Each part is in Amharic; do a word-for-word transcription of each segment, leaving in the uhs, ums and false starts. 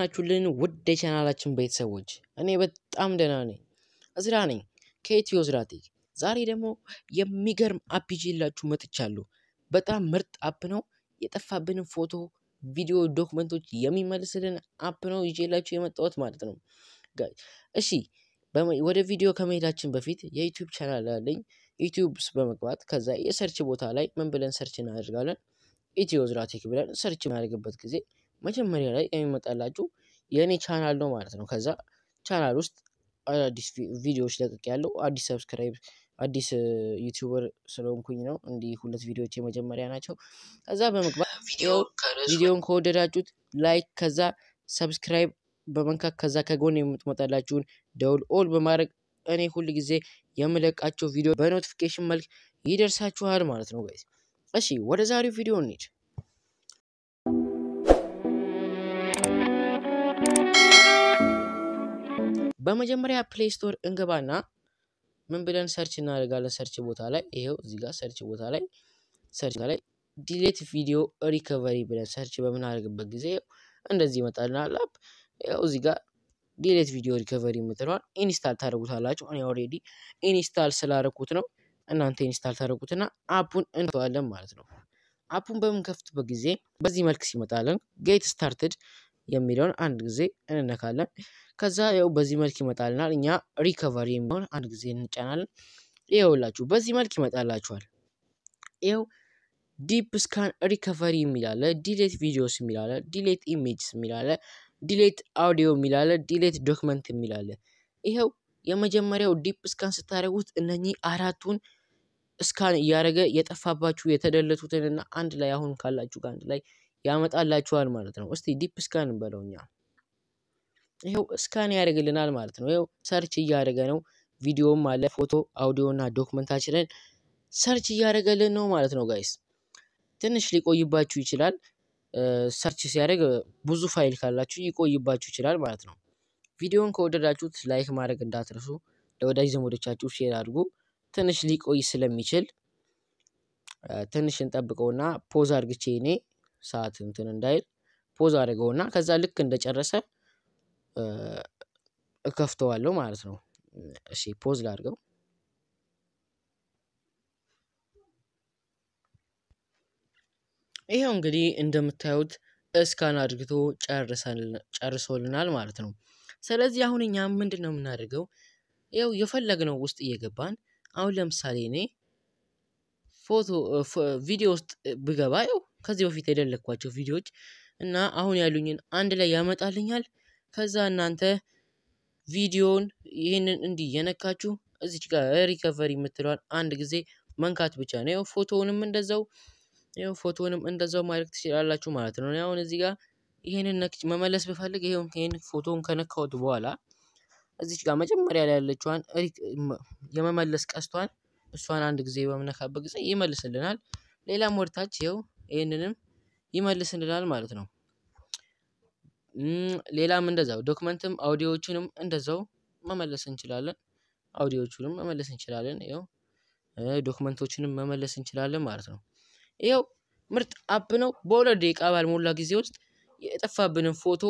ናችሁልን ውድ የቻናላችን ቤተሰቦች እኔ በጣም ደህና ነኝ እዝራ ነኝ ከኢትዮ ዝራቲክ ዛሬ ደግሞ የሚገርም አፕ ይዤላችሁ መጥቻለሁ በጣም ምርጥ አፕ ነው የጠፋብን ፎቶ ቪዲዮ ዶክመንቶች የሚመልስልን አፕ ነው ይዤላችሁ የመጣሁት ማለት ነው guys እሺ ወደ ቪዲዮ ከመሄዳችን በፊት የዩቲዩብ ቻናል አለኝ ዩቲዩብስ በመግባት ከዛ የሰርች ቦታ ላይ ምን ብለን ሰርች እናደርጋለን ኢትዮ ዝራቲክ ብለን ሰርች እናደርግበት ጊዜ መጀመሪያ ላይ የሚመጣላችሁ የኔ ቻናል ነው ማለት ነው ከዛ ቻናል ውስጥ አዲስ ቪዲዮዎች ለቅቄያለሁ አዲስ ሰብስክራይብ አዲስ ዩቲዩበር ስለሆንኩኝ ነው እንዲ ሁለት ቪዲዮዎች የመጀመሪያ ናቸው ከዛ በመግባት ቪዲዮውን ከወደዳችሁት ላይክ ከዛ ሰብስክራይብ በመንካት ከዛ ከጎን የምትመጣላችሁን ደውል ኦል በማድረግ እኔ ሁሉ ጊዜ የምለቃቸው ቪዲዮ በኖቲፊኬሽን መልክ ይደርሳችኋል ማለት ነው guys እሺ ወደ ዛሬው ቪዲዮ እንሂድ በመጀመሪያ ፕሌይ ስቶር እንገባና ምን ብለን ሰርች እናደርጋለን ሰርች ቦታ ላይ ይሄው እዚህ ጋር ሰርች ቦታ ላይ ሰርች ላይ delete video recovery ብለን ሰርች በመናደርግበት ጊዜ እንደዚህ ይመጣልናል አፕ ይሄው እዚህ ጋር delete video recovery ምትሏል ኢንስታል ታደርጉታላችሁ እኔ ኦሬዲ ኢንስታል ስላደረኩት ነው እናንተ ኢንስታል ታደርጉትና አፑን እንተዋለን ማለት ነው አፑን በመንከፍትበት ጊዜ በዚህ መልኩ ሲመጣልን get started የሚለውን አንድ ጊዜ እንነካለን ከዛ ያው በዚህ መልኩ ይመጣልናል እኛ ሪከቨሪ የሚሆን አንድ ጊዜ እንጫናለን ይሄውላችሁ በዚህ መልኩ ይመጣላችኋል ይሄው ዲፕ ስካን ሪከቨሪ የሚላለ ዲሊት ቪዲዮስ የሚላለ ዲሊት ኢሜጅስ የሚላለ ዲሊት አውዲዮ የሚላለ ዲሊት ዶክመንት የሚላለ ይሄው የመጀመሪያው ዲፕ ስካን ስታደርጉት እነኚህ አራቱን ስካን ያረገ የጠፋባችሁ የተደለቱትንና አንድ ላይ አሁን ካላችሁ ጋር አንድ ላይ ያመጣላችኋል ማለት ነው እስቲ ዲፕ ስካን እንበለውኛ ይሄው ስካን ያደርግልናል ማለት ነው ይሄው ሰርች ያደረገ ነው ቪዲዮም አለ ፎቶ አውዲዮና ዶክመንታችንን ሰርች ያደረገልን ነው ማለት ነው guys ትንሽ ሊቆይባችሁ ይችላል ሰርች ሲያደርግ ብዙ ፋይል ካላችሁ ይቆይባችሁ ይችላል ማለት ነው ቪዲዮን ከወደዳችሁት ላይክ ማድረግ እንዳትረሱ ለወዳጅ ዘመዶቻችሁ ሼር አድርጉ ትንሽ ሊቆይ ስለሚችል ትንሽ እንጠብቀውና ፖዝ አድርግቼ እኔ ሰዓት እንትን እንዳይል ፖዝ አድርገውና ከዛ ልክ እንደጨረሰ እከፍተዋለሁ ማለት ነው እሺ ፖዝ ላድርገው ይሄው እንግዲህ እንደምታዩት ስካን አድርግቶ ጨርሰን ጨርሶልናል ማለት ነው ስለዚህ አሁን እኛ ምንድነው የምናደርገው ይሄው የፈለግነው ውስጥ እየገባን አሁን ለምሳሌ እኔ ፎቶ ቪዲዮ ውስጥ ብገባ ያው ከዚህ በፊት የደለኳቸው ቪዲዮዎች እና አሁን ያሉኝን አንድ ላይ ያመጣልኛል ከዛ እናንተ ቪዲዮን ይሄንን እንዲ የነካችሁ እዚች ጋር ሪከቨሪ ምትሏል አንድ ጊዜ መንካት ብቻ ነው ፎቶውንም እንደዛው ይሄው ፎቶውንም እንደዛው ማድረግ ትችላላችሁ ማለት ነው አሁን እዚህ ጋር ይሄንን ነክች መመለስ ብፈልግ ይሄው ይሄን ፎቶውን ከነካሁት በኋላ እዚች ጋር መጀመሪያ ላይ ያለችዋን የመመለስ ቀስቷን እሷን አንድ ጊዜ በመነካበት ጊዜ ይመልስልናል ሌላ ሞርታች ይሄው ይሄንንም ይመልስልናል ማለት ነው ሌላም እንደዛው ዶክመንትም አውዲዮዎችንም እንደዛው መመለስ እንችላለን አውዲዮዎችንም መመለስ እንችላለን ይሄው ዶክመንቶችንም መመለስ እንችላለን ማለት ነው ይሄው ምርጥ አፕ ነው በሁለት ደቂቃ ባልሞላ ጊዜ ውስጥ የጠፋብንን ፎቶ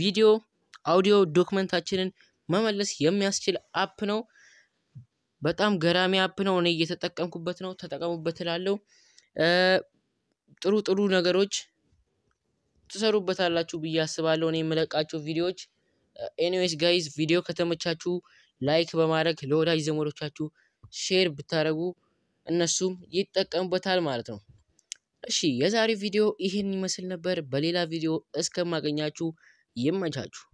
ቪዲዮ አውዲዮ ዶክመንታችንን መመለስ የሚያስችል አፕ ነው በጣም ገራሚ አፕ ነው እኔ እየተጠቀምኩበት ነው ተጠቀሙበት እላለሁ ጥሩ ጥሩ ነገሮች ተሰሩበታላችሁ ብዬ አስባለሁ እኔ የምለቃቸው ቪዲዮዎች ኤኒዌይስ ጋይስ ቪዲዮ ከተመቻችሁ ላይክ በማድረግ ለወዳጅ ዘመዶቻችሁ ሼር ብታረጉ እነሱም ይጠቀሙበታል ማለት ነው እሺ የዛሬ ቪዲዮ ይሄን ይመስል ነበር በሌላ ቪዲዮ እስከማገኛችሁ ይመቻችሁ